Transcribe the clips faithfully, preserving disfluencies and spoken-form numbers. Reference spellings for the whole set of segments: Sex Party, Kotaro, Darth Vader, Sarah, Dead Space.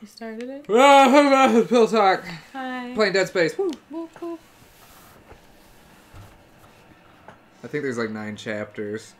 You started it? Oh, Pill Talk. Hi. Playing Dead Space. Woo. Woo, woo. I think there's like nine chapters.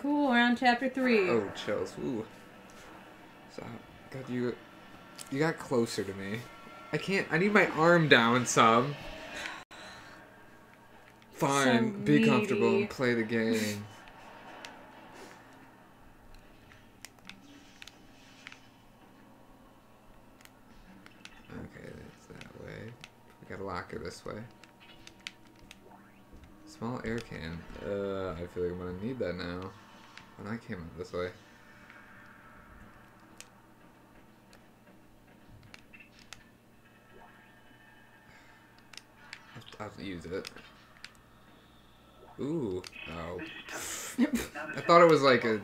Cool, we're on chapter three. Oh, chills. Ooh. So, God, you, you got closer to me. I can't, I need my arm down some. Fine, so be comfortable and play the game. Locker this way. Small air can. Uh, I feel like I'm gonna need that now. When I came up this way. I'll use it. Ooh. Oh. I thought it was like a...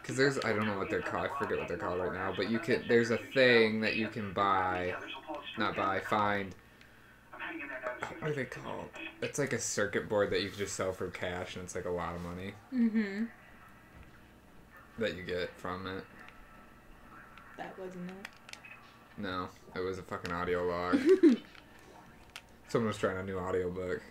Because there's... I don't know what they're called. I forget what they're called right now. But you can... There's a thing that you can buy. Not buy. Find. What are they called? It's like a circuit board that you can just sell for cash, and it's like a lot of money. Mm-hmm. That you get from it. That wasn't it. No, it was a fucking audio log. Someone was trying a new audiobook.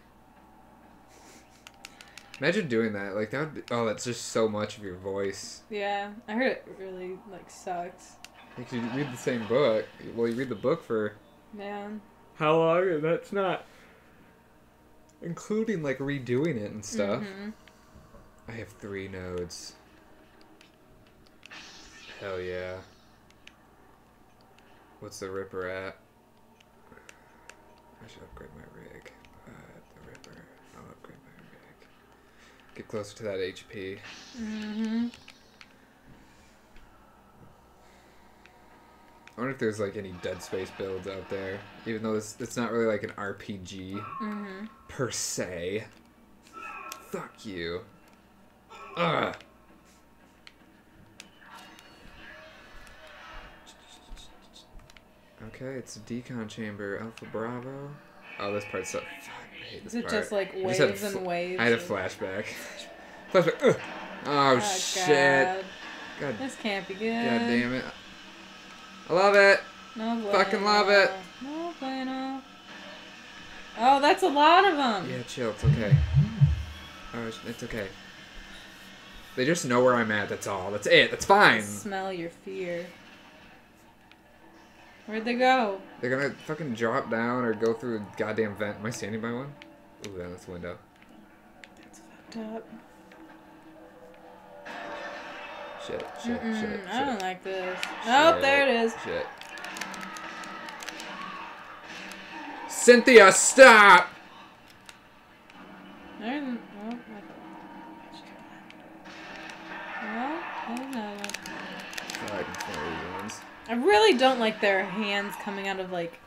Imagine doing that. Like, that would be, oh, that's just so much of your voice. Yeah, I heard it really, like, sucks. Like, you read the same book. Well, you read the book for... Man. How long? And that's not... Including, like, redoing it and stuff. Mm-hmm. I have three nodes. Hell yeah. What's the Ripper at? I should upgrade my rig. Uh, the Ripper. I'll upgrade my rig. Get closer to that H P. Mm-hmm. I wonder if there's, like, any Dead Space builds out there. Even though it's, it's not really, like, an R P G. Mm-hmm. Per se. Fuck you. Ugh. Okay, it's a decon chamber. Alpha Bravo. Oh, this part's so... Fuck, I hate this part. Is it part. Just, like, waves just and waves? I had a flashback. Flashback. Ugh. Oh, oh, shit. God. God. This can't be good. God damn it. I love it. No bueno. Fucking love it. No bueno. Oh, that's a lot of them. Yeah, chill. It's okay. Oh, it's okay. They just know where I'm at. That's all. That's it. That's fine. I smell your fear. Where'd they go? They're gonna fucking drop down or go through a goddamn vent. Am I standing by one? Ooh, yeah, that's a window. That's fucked up. Shit, shit, mm-mm. shit, shit. I don't like this. Oh, there it is. Shit. Cynthia, stop! There's an... Oh, okay. No, I don't know. I really don't like their hands coming out of, like,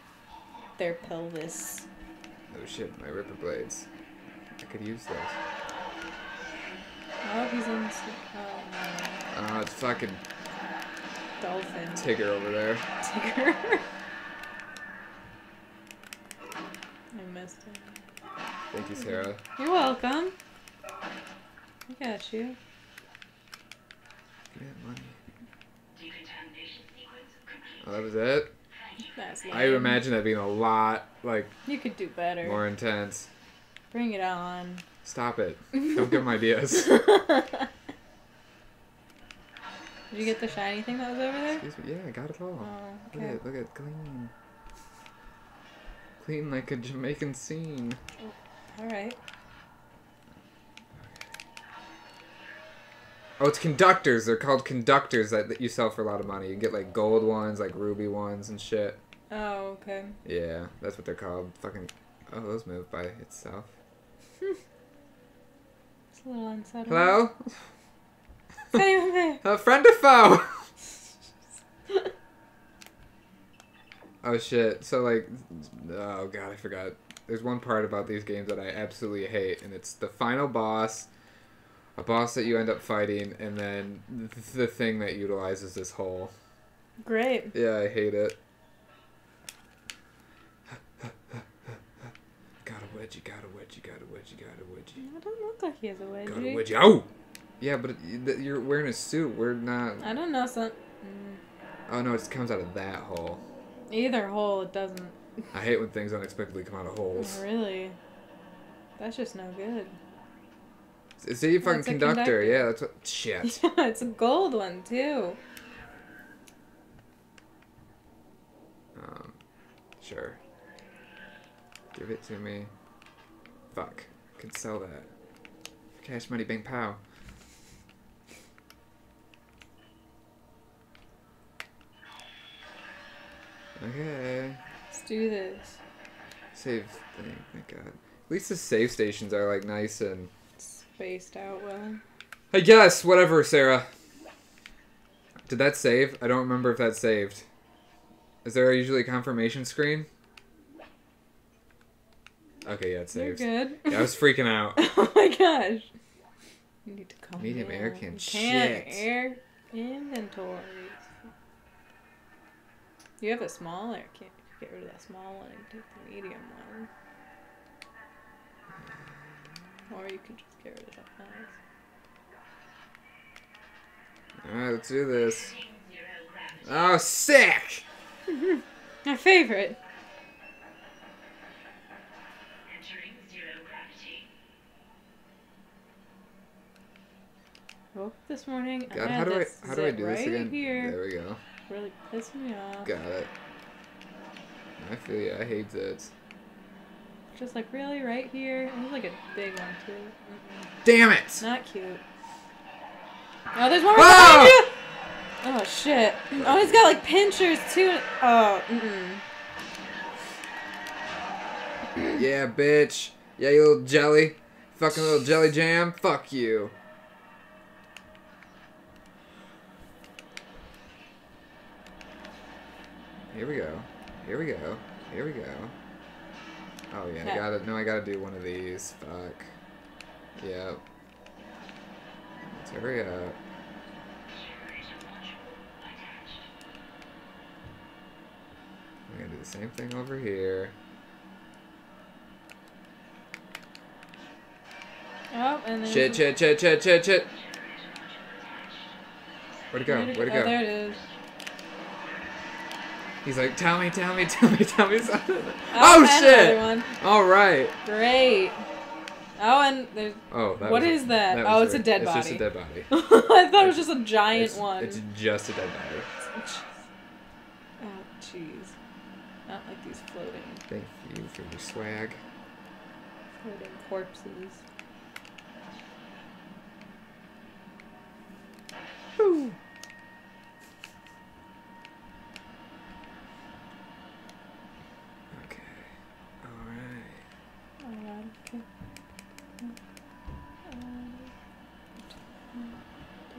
their pelvis. Oh shit, my ripper blades. I could use those. Oh, he's in... Oh, no. Oh, uh, it's fucking... Dolphin. Tigger over there. Tigger. I missed him. Thank you, Sarah. You're welcome. I got you. Give me that money. Oh, that was it? That's lame. I imagine that being a lot, like... You could do better. More intense. Bring it on. Stop it. Don't give them ideas. Did you get the shiny thing that was over there? Excuse me. Yeah, I got it all. Oh, okay. Look at look at clean. Clean like a Jamaican scene. Oh, alright. Oh, it's conductors. They're called conductors that, that you sell for a lot of money. You can get like gold ones, like ruby ones and shit. Oh, okay. Yeah, that's what they're called. Fucking... Oh, those move by itself. It's a little unsettling. Hello? Anyone there? A friend or foe? Oh shit, so like, oh god, I forgot. There's one part about these games that I absolutely hate, and it's the final boss, a boss that you end up fighting, and then th the thing that utilizes this hole. Great. Yeah, I hate it. Got a wedgie, got a wedgie, got a wedgie, got a wedgie. I don't look like he has a wedgie. Got a wedgie, oh! Yeah, but you're wearing a suit. We're not... I don't know, son. Mm. Oh no, it just comes out of that hole. Either hole, it doesn't. I hate when things unexpectedly come out of holes. Really? That's just no good. See, fucking that's conductor. conductor. Yeah, that's what. Shit. Yeah, it's a gold one, too. Um, sure. Give it to me. Fuck. I can sell that. Cash money, bang, pow. Okay. Let's do this. Save thing, thank God. At least the save stations are, like, nice and... spaced out well. I guess! Whatever, Sarah. Did that save? I don't remember if that saved. Is there usually a confirmation screen? Okay, yeah, it saves. You're good. Yeah, I was freaking out. Oh my gosh. You need to call Medium air can. Shit. Air inventories. You have a small air can. Get rid of that small one and take the medium one. Or you could just get rid of that noise. Alright, let's do this. Oh, sick! My favorite. Entering zero gravity. Woke up this morning. God, how do I how do I do this again? There we go. Really pissed me off. Got it. I feel you. I hate this. Just like, really, right here? And there's like a big one, too. Mm-mm. Damn it! Not cute. Oh, there's one more behind you! Oh, shit. Oh, he's got like pinchers, too. Oh, mm-mm. Yeah, bitch. Yeah, you little jelly. Fucking little jelly jam. Fuck you. Here we go. Here we go. Here we go. Oh yeah, I gotta, no, I gotta do one of these. Fuck. Yep. Let's hurry up. I'm gonna do the same thing over here. Oh, and then... Shit, shit, shit, shit, shit, shit! Where'd it go? Where'd it go? Oh, there it is. He's like, tell me, tell me, tell me, tell me something. Oh, oh shit! All right. Great. Oh, and there's. Oh, that what was is a, that? that oh, was it's a dead it's body. It's just a dead body. I thought it's, it was just a giant it's, one. It's just a dead body. It's, oh, jeez. Not like these floating. Thank you for your swag. Floating corpses. Whew.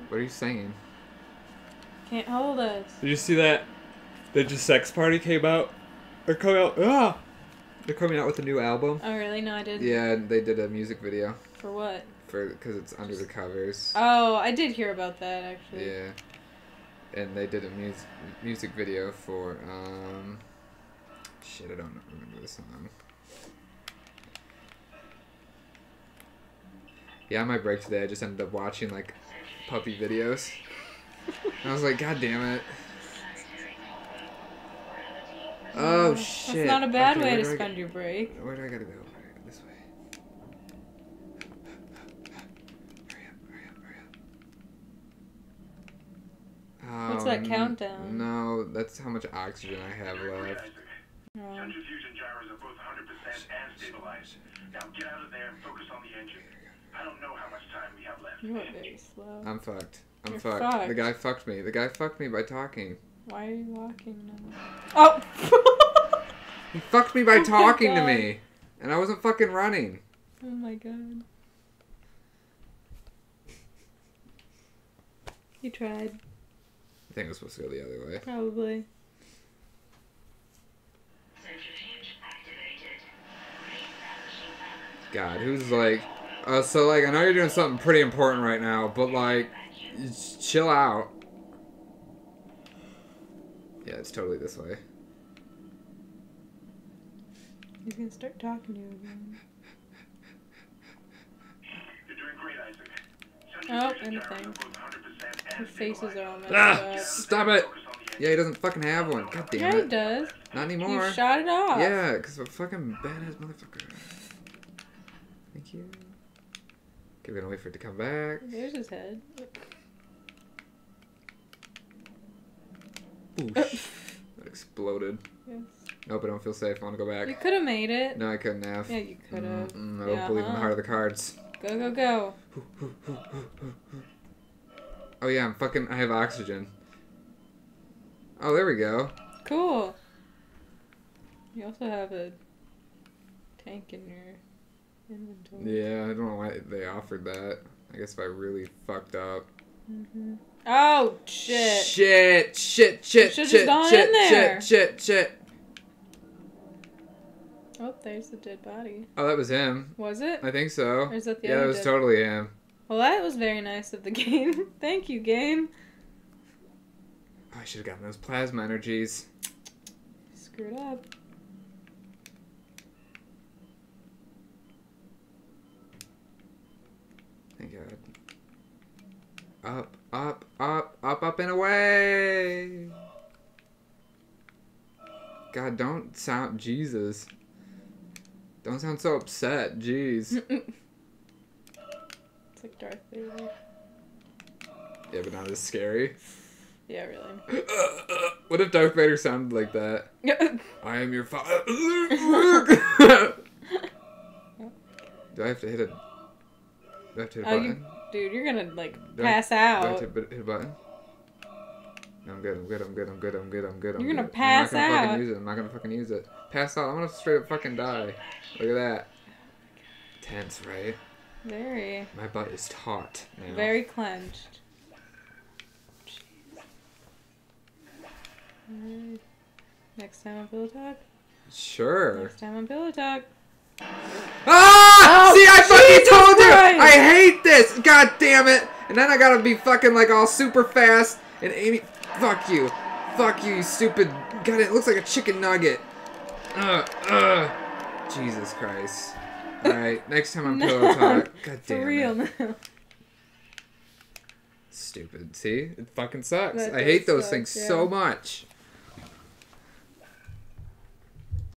What are you singing? Can't hold us. Did you see that? That just Sex Party came out. They're coming out. Ah! They're coming out with a new album. Oh really? No, I didn't. Yeah, they did a music video. For what? For because it's under just... the covers. Oh, I did hear about that actually. Yeah. And they did a music music video for um. Shit, I don't remember the song. Yeah, on my break today, I just ended up watching, like, puppy videos. And I was like, God damn it. Oh, that's shit. That's not a bad okay, way to spend get, your break. Where do I gotta go? Where do I go? This way. Hurry up, hurry up, hurry up. Oh, what's that countdown? No, that's how much oxygen I have left. Centrifuge and gyros are both one hundred percent and stabilized. Now get out of there and focus on the engine. I don't know how much time we have left. You went very slow. I'm fucked. I'm You're fucked. fucked. The guy fucked me. The guy fucked me by talking. Why are you walking now? Oh! He fucked me by oh talking to me. And I wasn't fucking running. Oh my god. You tried. I think it was supposed to go the other way. Probably. God, who's like... Uh, so, like, I know you're doing something pretty important right now, but, like, chill out. Yeah, it's totally this way. He's gonna start talking to you again. You're doing great, Isaac. Oh, anything. Your faces are all messed up. Ah, stop it! Yeah, he doesn't fucking have one. God damn it. Yeah, he does. Not anymore. You shot it off. Yeah, because I'm a fucking badass motherfucker. Thank you. Okay, we're gonna wait for it to come back. There's his head. Ooh, that exploded. Yes. Nope, I don't feel safe. I want to go back. You could have made it. No, I couldn't have. Yeah, you could have. Mm-mm, I don't yeah, believe huh? in the heart of the cards. Go, go, go. Oh, yeah, I'm fucking... I have oxygen. Oh, there we go. Cool. You also have a tank in your inventory. Yeah, I don't know why they offered that. I guess if I really fucked up. Mm-hmm. Oh, shit. Shit, shit, shit, shit, shit, shit, shit, shit, shit. Oh, there's the dead body. Oh, that was him. Was it? I think so. Or is that the yeah, other that was dead totally him. Well, that was very nice of the game. Thank you, game. Oh, I should have gotten those plasma energies. Screwed up. Thank God. Up, up, up, up, up and away! God, don't sound... Jesus. Don't sound so upset, jeez. It's like Darth Vader. Yeah, but not as scary. Yeah, really. Uh, uh, what if Darth Vader sounded like that? I am your father. Do I have to hit a? Do I have to hit a oh, button? You, dude, you're gonna like do pass I, out. Do I have to hit a button? No, I'm good. I'm good. I'm good. I'm good. I'm good. I'm good. You're I'm gonna good. pass I'm not gonna out. Fucking use it. I'm not gonna fucking use it. Pass out. I'm gonna straight up fucking die. Look at that. Tense, right? Very. My butt is taut now. Very clenched. Jeez. Alright. Next time on Pillow Talk? Sure. Next time on Pillow Talk. Ah! Oh, see, I fucking Jesus told Christ! you! I hate this! God damn it! And then I gotta be fucking like all super fast and Amy. Fuck you. Fuck you, you stupid. God, it looks like a chicken nugget. Ugh, ugh. Jesus Christ. Alright, next time I'm no, Pillow Talk. God damn it. For real, it. No. Stupid. See? It fucking sucks. That I hate those suck, things yeah. so much.